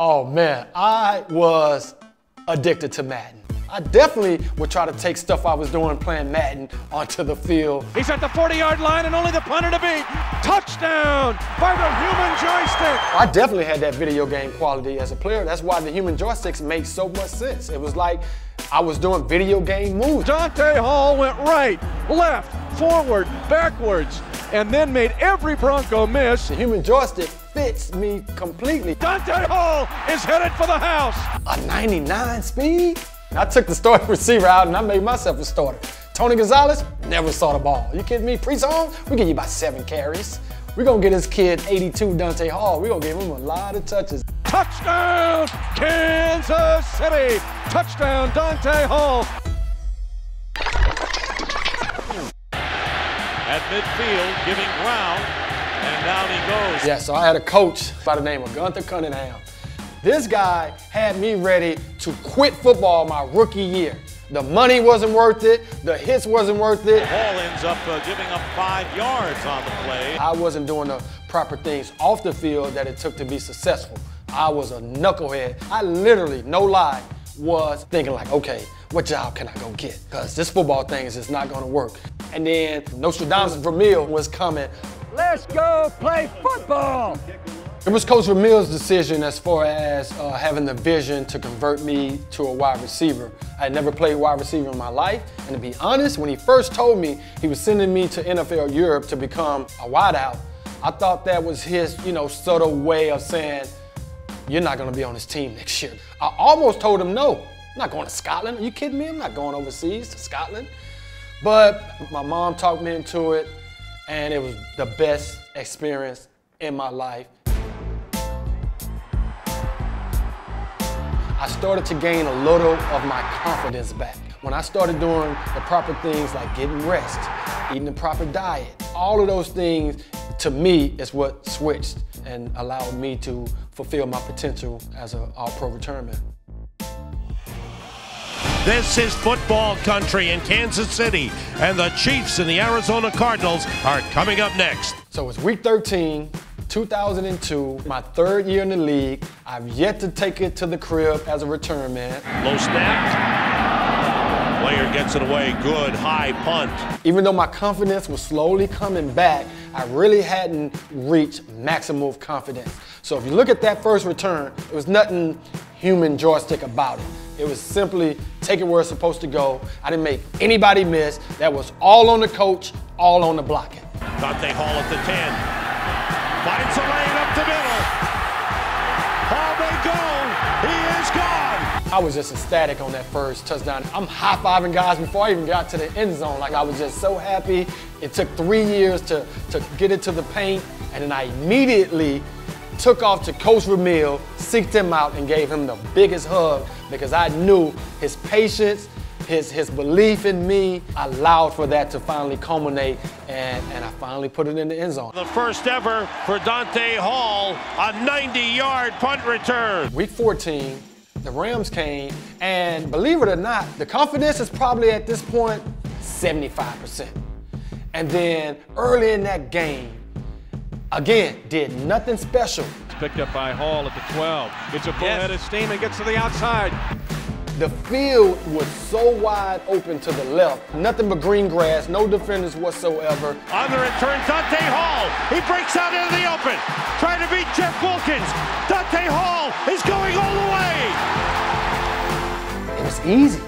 Oh man, I was addicted to Madden. I definitely would try to take stuff I was doing playing Madden onto the field. He's at the 40-yard line and only the punter to beat. Touchdown by the Human Joystick. I definitely had that video game quality as a player. That's why the Human Joysticks made so much sense. It was like I was doing video game moves. Dante Hall went right, left, forward, backwards, and then made every Bronco miss. The Human Joystick fits me completely. Dante Hall is headed for the house. A 99 speed? I took the starting receiver out and I made myself a starter. Tony Gonzalez never saw the ball. You kidding me? Priest Holmes, we give you about 7 carries. We're going to get this kid 82 Dante Hall. We're going to give him a lot of touches. Touchdown, Kansas City. Touchdown, Dante Hall. At midfield, giving ground, and down he goes. Yeah, so I had a coach by the name of Gunther Cunningham. This guy had me ready to quit football my rookie year. The money wasn't worth it. The hits wasn't worth it. Hall ends up giving up 5 yards on the play. I wasn't doing the proper things off the field that it took to be successful. I was a knucklehead. I literally, no lie, was thinking like, okay, what job can I go get? Because this football thing is just not going to work. And then Nostradamus Vermeil was coming. Let's go play football. It was Coach Vermeil's decision as far as having the vision to convert me to a wide receiver. I had never played wide receiver in my life, and to be honest, when he first told me he was sending me to NFL Europe to become a wideout, I thought that was his, you know, subtle way of saying, you're not going to be on his team next year. I almost told him no. I'm not going to Scotland. Are you kidding me? I'm not going overseas to Scotland. But my mom talked me into it, and it was the best experience in my life. I started to gain a little of my confidence back. When I started doing the proper things like getting rest, eating the proper diet, all of those things, to me, is what switched and allowed me to fulfill my potential as an all-pro return man. This is football country in Kansas City, and the Chiefs and the Arizona Cardinals are coming up next. So it's week 13. 2002, my 3rd year in the league. I've yet to take it to the crib as a return man. Low snap. Player gets it away. Good high punt. Even though my confidence was slowly coming back, I really hadn't reached maximum confidence. So if you look at that first return, it was nothing Human Joystick about it. It was simply take it where it's supposed to go. I didn't make anybody miss. That was all on the coach, all on the blocking. Dante Hall at the 10. Finds a lane up the middle. Hall may go. He is gone. I was just ecstatic on that first touchdown. I'm high-fiving guys before I even got to the end zone. Like, I was just so happy. It took 3 years to get it to the paint, and then I immediately took off to Coach Vermeil, seeked him out, and gave him the biggest hug because I knew his patience, his belief in me allowed for that to finally culminate, and I finally put it in the end zone. The first ever for Dante Hall, a 90-yard punt return. Week 14, the Rams came, and believe it or not, the confidence is probably at this point 75%. And then early in that game, again, did nothing special. It's picked up by Hall at the 12. It's a full head of steam and gets to the outside. The field was so wide open to the left. Nothing but green grass, no defenders whatsoever. On the return, Dante Hall. He breaks out into the open, trying to beat Jeff Wilkins. Dante Hall is going all the way. It was easy.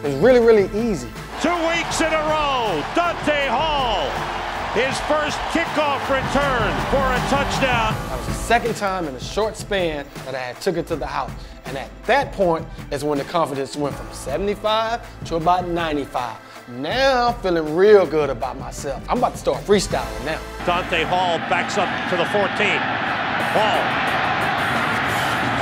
It was really, really easy. 2 weeks in a row, Dante Hall. His first kickoff return for a touchdown. That was the 2nd time in a short span that I had took it to the house. And at that point is when the confidence went from 75 to about 95. Now I'm feeling real good about myself. I'm about to start freestyling now. Dante Hall backs up to the 14. Hall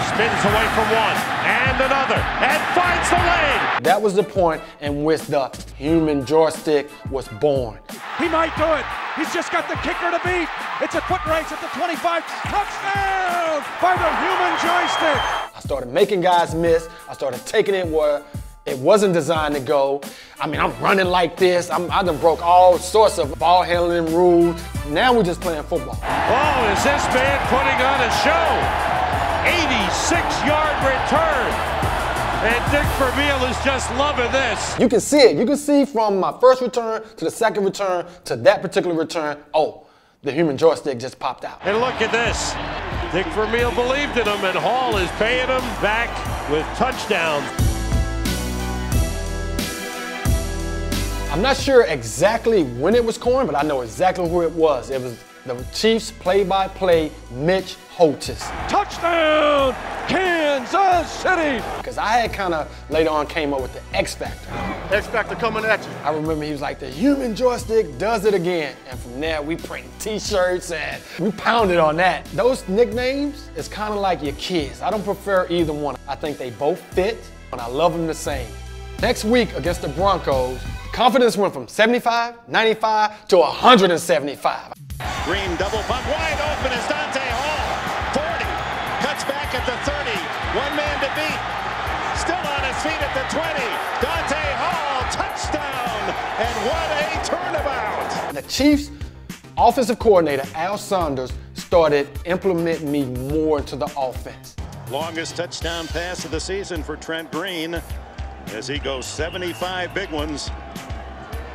spins away from one and another and finds the lane. That was the point in which the Human Joystick was born. He might do it. He's just got the kicker to beat. It's a foot race at the 25. Touchdown by the Human Joystick. I started making guys miss. I started taking it where it wasn't designed to go. I mean, I'm running like this. I done broke all sorts of ball handling rules. Now we're just playing football. Oh, is this man putting on a show? 86-yard return. And Dick Vermeil is just loving this. You can see it. You can see from my first return to the second return to that particular return, oh, the human joystick just popped out. And look at this. Dick Vermeil believed in him, and Hall is paying him back with touchdowns. I'm not sure exactly when it was coined, but I know exactly who it was. It was the Chiefs play-by-play Mitch Holthus. Touchdown, Kansas City! Because I had kind of later on came up with the X Factor. X Factor coming at you. I remember he was like, the human joystick does it again. And from there, we print T-shirts and we pounded on that. Those nicknames is kind of like your kids. I don't prefer either one. I think they both fit, and I love them the same. Next week against the Broncos, confidence went from 75, 95 to 175. Green double bump wide open as Dante Hall. 40, cuts back at the 30. One man to beat. Still on his feet at the 20. Dante Hall, touchdown. And what a turnabout. The Chiefs offensive coordinator, Al Saunders, started implementing me more into the offense. Longest touchdown pass of the season for Trent Green as he goes 75 big ones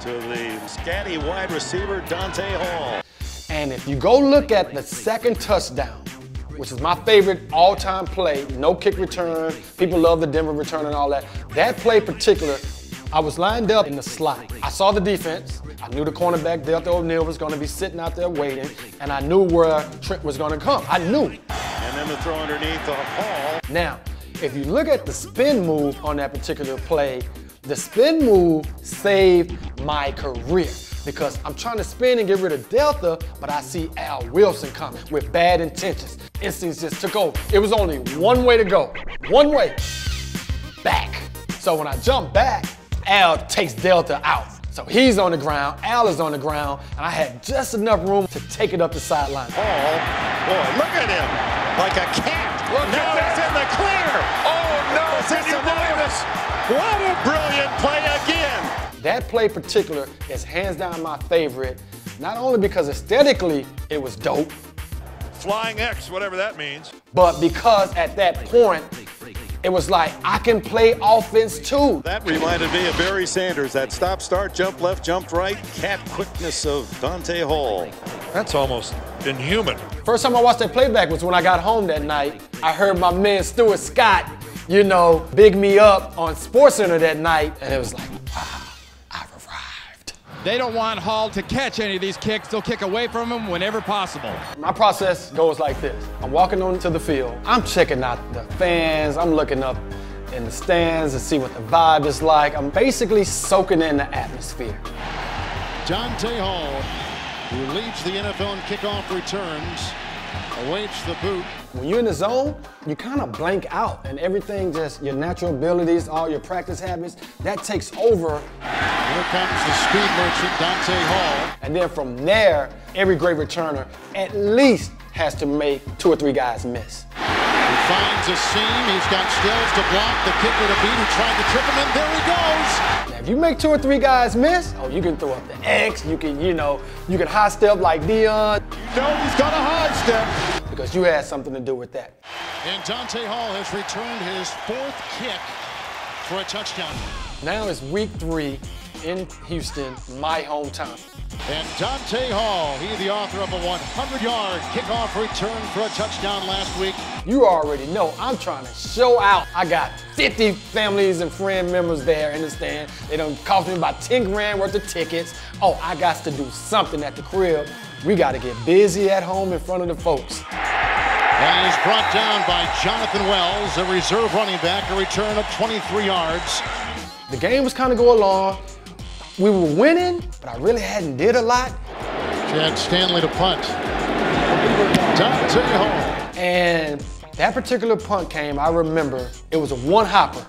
to the scatty wide receiver Dante Hall. And if you go look at the second touchdown, which is my favorite all-time play, no kick return, people love the Denver return and all that. That play particular, I was lined up in the slot. I saw the defense. I knew the cornerback, Deltha O'Neal, was going to be sitting out there waiting, and I knew where Trent was going to come. I knew. And then the throw underneath the Hall. Now, if you look at the spin move on that particular play, the spin move saved my career, because I'm trying to spin and get rid of Deltha, but I see Al Wilson coming with bad intentions. Instincts just took over. It was only one way to go. One way. Back. So when I jump back, Al takes Deltha out. So he's on the ground, Al is on the ground, and I had just enough room to take it up the sideline. Oh, boy, look at him. Like a cat. Look now it's in the clear. Oh, no, it's what a brilliant play again! That play particular is hands down my favorite, not only because aesthetically it was dope. Flying X, whatever that means. But because at that point, it was like, I can play offense too. That reminded me of Barry Sanders, that stop, start, jump left, jump right, cat quickness of Dante Hall. That's almost inhuman. First time I watched that playback was when I got home that night. I heard my man Stuart Scott, you know, big me up on SportsCenter that night, and it was like, wow, I've arrived. They don't want Hall to catch any of these kicks. They'll kick away from him whenever possible. My process goes like this. I'm walking onto the field. I'm checking out the fans. I'm looking up in the stands to see what the vibe is like. I'm basically soaking in the atmosphere. Dante Hall, who leads the NFL in kickoff returns, awaits the boot. When you're in the zone, you kind of blank out, and everything, just your natural abilities, all your practice habits, that takes over. Here comes the speed merchant, Dante Hall. And then from there, every great returner at least has to make 2 or 3 guys miss. He finds a seam, he's got skills to block the kicker to beat, who tried to trip him, and there he goes. Now, if you make 2 or 3 guys miss, oh, you can throw up the X, you can, you know, you can high step like Deion. You know he's got a high step, because you had something to do with that. And Dante Hall has returned his 4th kick for a touchdown. Now it's week 3 in Houston, my hometown. And Dante Hall, he the author of a 100-yard kickoff return for a touchdown last week. You already know I'm trying to show out. I got 50 families and friend members there in the stand. They done cost me about 10 grand worth of tickets. Oh, I got to do something at the crib. We got to get busy at home in front of the folks. And he's brought down by Jonathan Wells, a reserve running back, a return of 23 yards. The game was kind of going along. We were winning, but I really hadn't did a lot. Chad Stanley to punt. Dante Hall. And that particular punt came, I remember, it was a one-hopper.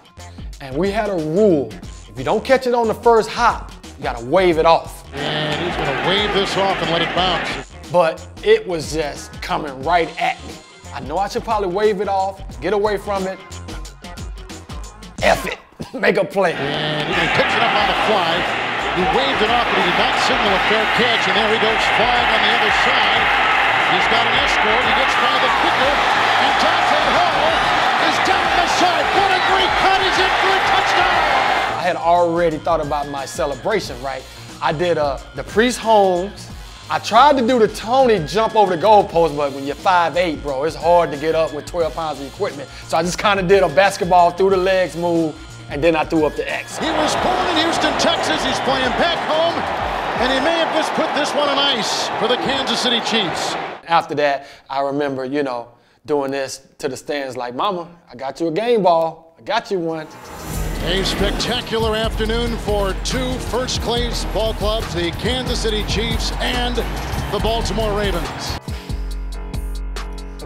And we had a rule. If you don't catch it on the first hop, you got to wave it off. And he's going to wave this off and let it bounce. But it was just coming right at me. I know I should probably wave it off, get away from it. F it. Make a play. And he picks it up on the fly. He waved it off, but he did not signal a fair catch, and there he goes flying on the other side. He's got an escort. He gets by the kicker. and Dante Hall is down the side. What a great cut, he's in for a touchdown! I had already thought about my celebration, right? I did the Priest Holmes. I tried to do the Tony jump over the goalpost, but when you're 5'8", bro, it's hard to get up with 12 pounds of equipment. So I just kind of did a basketball through the legs move, and then I threw up the X. He was born in Houston, Texas. He's playing back home, and he may have just put this one on ice for the Kansas City Chiefs. After that, I remember, you know, doing this to the stands like, Mama, I got you a game ball. I got you one. A spectacular afternoon for two first-class ball clubs, the Kansas City Chiefs and the Baltimore Ravens.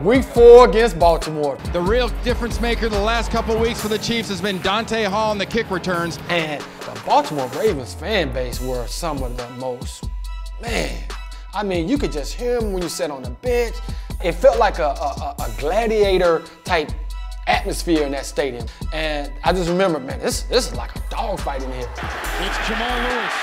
Week 4 against Baltimore. The real difference maker the last couple weeks for the Chiefs has been Dante Hall and the kick returns. And the Baltimore Ravens fan base were some of the most, man, I mean, you could just hear them when you sat on the bench. It felt like a gladiator type atmosphere in that stadium. And I just remember, man, this is like a dogfight in here. It's Jamal Lewis,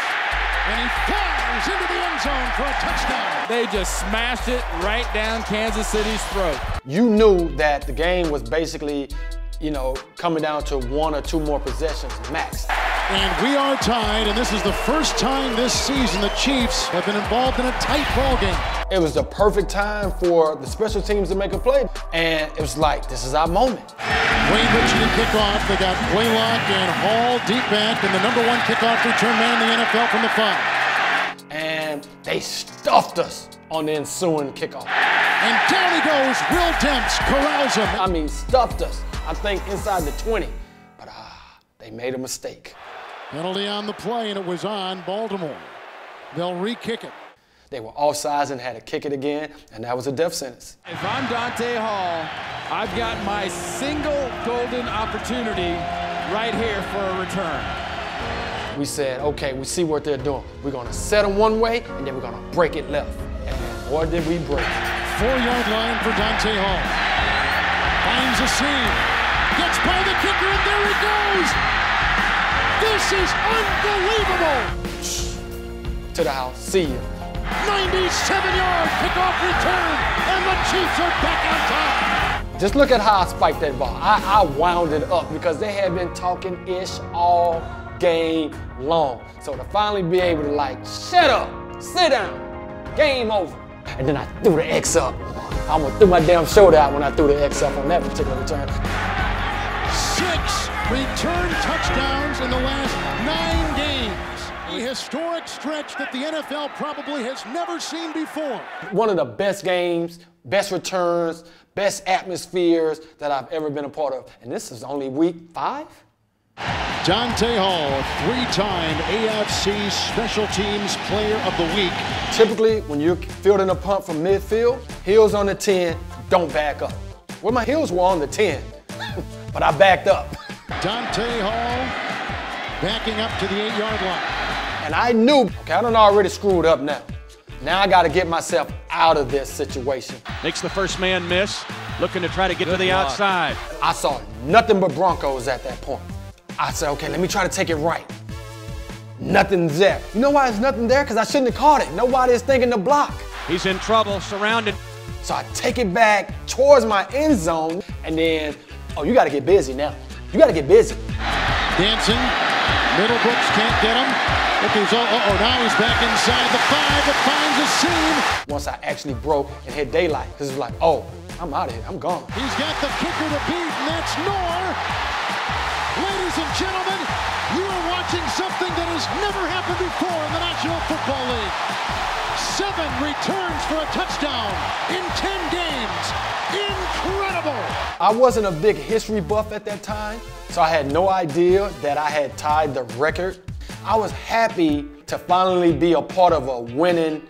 and he flies into the end zone for a touchdown. They just smashed it right down Kansas City's throat. You knew that the game was basically, you know, coming down to one or two more possessions max. And we are tied, and this is the first time this season the Chiefs have been involved in a tight ball game. It was the perfect time for the special teams to make a play, and it was like, this is our moment. Wayne Richey to kick off. They got Blaylock and Hall deep back, and the #1 kickoff return man in the NFL from the 5. And they stuffed us on the ensuing kickoff. And down he goes, Will Demps corrals him. I mean, stuffed us, I think, inside the 20. But they made a mistake. Penalty on the play, and it was on Baltimore. They'll re-kick it. They were offsides and had to kick it again, and that was a death sentence. If I'm Dante Hall, I've got my single golden opportunity right here for a return. We said, okay, we see what they're doing. We're gonna set them one way, and then we're gonna break it left. And boy, did we break. 4-yard line for Dante Hall. Finds a seam, gets by the kicker, and there he goes! This is unbelievable! To the house, see you. 97-yard kickoff return, and the Chiefs are back on top! Just look at how I spiked that ball. I wound it up because they had been talking ish all game long. So to finally be able to like, shut up, sit down, game over. And then I threw the X up. I almost threw my damn shoulder out when I threw the X up on that particular return. 6 return touchdowns in the last 9 games. A historic stretch that the NFL probably has never seen before. One of the best games, best returns, best atmospheres that I've ever been a part of. And this is only week 5? Dante Hall, three-time AFC Special Teams Player of the Week. Typically, when you're fielding a punt from midfield, heels on the 10, don't back up. Well, my heels were on the 10, but I backed up. Dante Hall backing up to the 8-yard line. And I knew, okay, I done already screwed up now. Now I got to get myself out of this situation. Nick's the first man miss, looking to try to get to the outside. I saw nothing but Broncos at that point. I said, okay, let me try to take it right. Nothing's there. You know why there's nothing there? Because I shouldn't have caught it. Nobody's thinking to block. He's in trouble, surrounded. So I take it back towards my end zone, and then, oh, you got to get busy now. You got to get busy. Dancing. Middlebrooks can't get him. Uh-oh, now he's back inside the 5, but finds a seam. Once I actually broke and hit daylight, because it was like, oh, I'm out of here. I'm gone. He's got the kicker to beat, and that's Knorr. Ladies and gentlemen, you are watching something that has never happened before in the National Football League. 7 returns for a touchdown in 10 games. Incredible! I wasn't a big history buff at that time, so I had no idea that I had tied the record. I was happy to finally be a part of a winning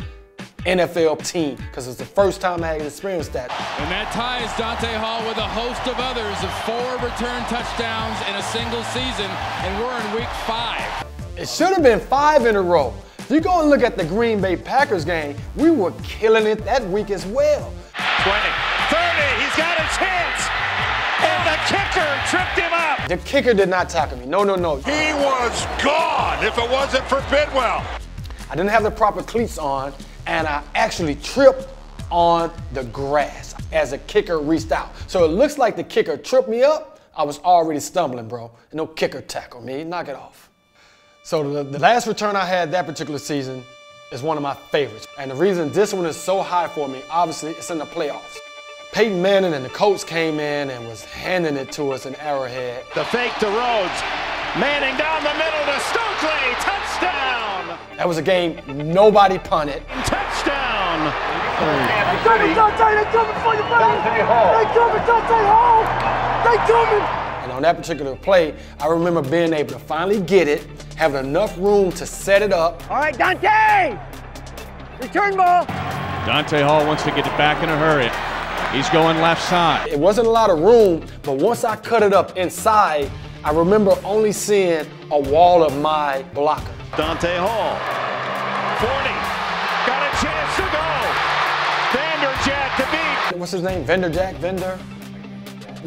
NFL team, because it was the first time I had experienced that. And that ties Dante Hall with a host of others of 4 return touchdowns in a single season, and we're in week 5. It should have been 5 in a row. If you go and look at the Green Bay Packers game, we were killing it that week as well. 20, 30, he's got a chance, and the kicker tripped him up. The kicker did not tackle me, no, no, no. He was gone if it wasn't for Bidwell. I didn't have the proper cleats on, and I actually tripped on the grass. as a kicker reached out. So it looks like the kicker tripped me up. I was already stumbling, bro. And no kicker tackled me. Knock it off. So the last return I had that particular season is one of my favorites. And the reason this one is so high for me, obviously, it's in the playoffs. Peyton Manning and the Colts came in and was handing it to us in Arrowhead. The fake to Rhodes. Manning down the middle to Stokely. Touchdown! That was a game nobody punted. Touchdown! They're coming, Dante! They're coming for you, buddy! Dante Hall! They're coming, Dante Hall! They're coming! And on that particular play, I remember being able to finally get it, having enough room to set it up. All right, Dante! Return ball! Dante Hall wants to get it back in a hurry. He's going left side. It wasn't a lot of room, but once I cut it up inside, I remember only seeing a wall of my blocker. Dante Hall, 40, got a chance to go. Vanderjagt to beat. What's his name? Vanderjagt? Vander?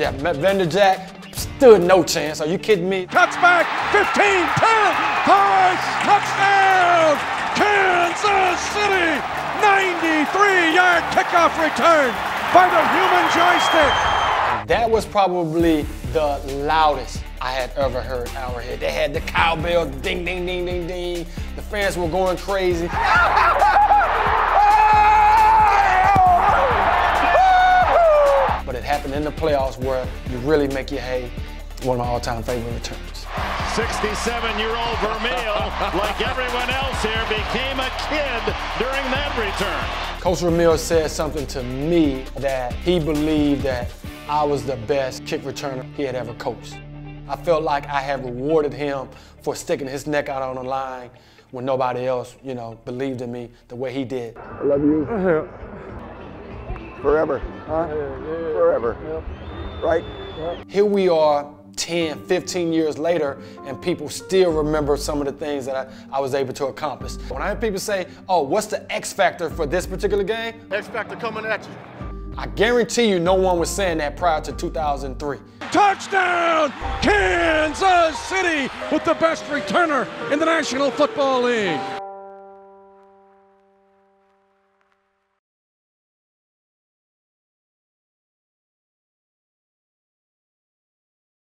Yeah, Vanderjagt stood no chance. Are you kidding me? Cuts back, 15, 10, 5, touchdown! Kansas City, 93-yard kickoff return by the human joystick. That was probably the loudest I had ever heard Arrowhead. They had the cowbell, ding, ding, ding, ding, ding. The fans were going crazy. But it happened in the playoffs where you really make your hay. One of my all-time favorite returns. 67-year-old Vermeil, like everyone else here, became a kid during that return. Coach Vermeil said something to me that he believed that I was the best kick returner he had ever coached. I felt like I had rewarded him for sticking his neck out on the line when nobody else, you know, believed in me the way he did. I love you. Forever. Huh? Yeah, yeah. Forever. Yep. Right? Yep. Here we are 10, 15 years later, and people still remember some of the things that I was able to accomplish. When I hear people say, oh, what's the X factor for this particular game? X factor coming at you. I guarantee you no one was saying that prior to 2003. Touchdown, Kansas City, with the best returner in the National Football League.